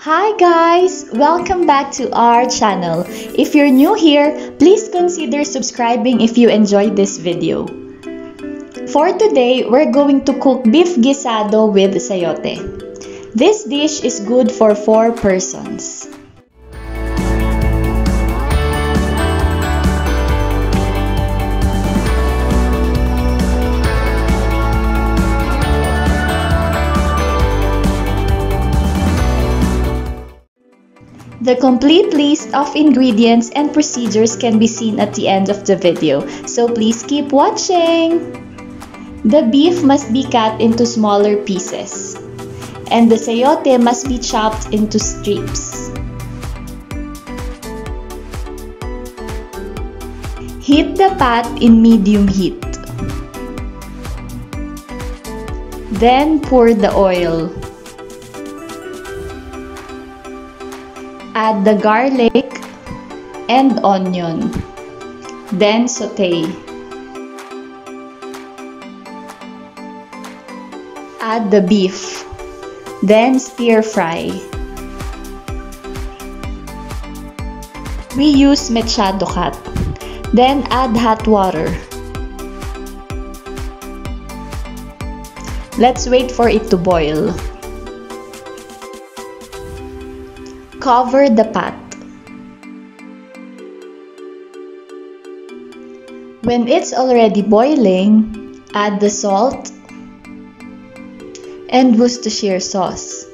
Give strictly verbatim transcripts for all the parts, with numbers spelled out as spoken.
Hi guys! Welcome back to our channel. If you're new here, please consider subscribing if you enjoyed this video. For today, we're going to cook beef guisado with sayote. This dish is good for four persons. The complete list of ingredients and procedures can be seen at the end of the video, so please keep watching! The beef must be cut into smaller pieces, and the sayote must be chopped into strips. Heat the pot in medium heat. Then pour the oil. Add the garlic and onion, then saute. Add the beef, then stir fry. We use mechado cut, then add hot water. Let's wait for it to boil. Cover the pot. When it's already boiling, add the salt and Worcestershire sauce.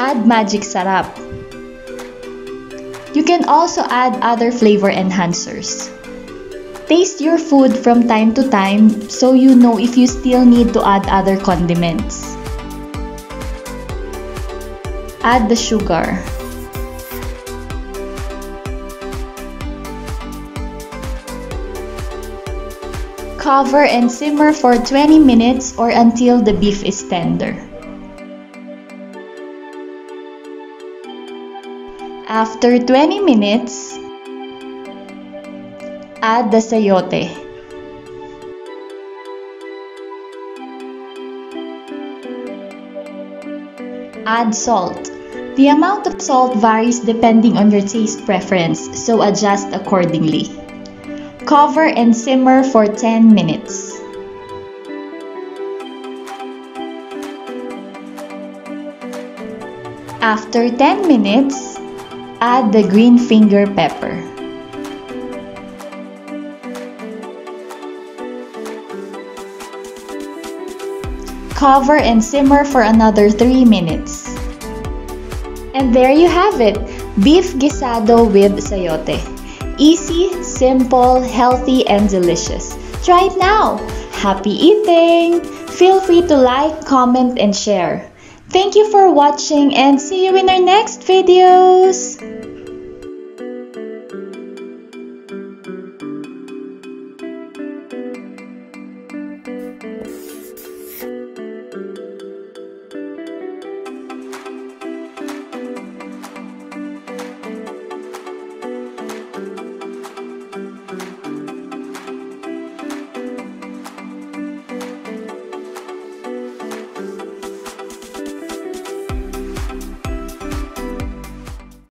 Add magic sarap. You can also add other flavor enhancers. Taste your food from time to time so you know if you still need to add other condiments. Add the sugar. Cover and simmer for twenty minutes or until the beef is tender. After twenty minutes, add the sayote. Add salt. The amount of salt varies depending on your taste preference, so adjust accordingly. Cover and simmer for ten minutes. After ten minutes, add the green finger pepper. Cover and simmer for another three minutes. And there you have it! Beef guisado with sayote. Easy, simple, healthy, and delicious. Try it now! Happy eating! Feel free to like, comment, and share. Thank you for watching and see you in our next videos!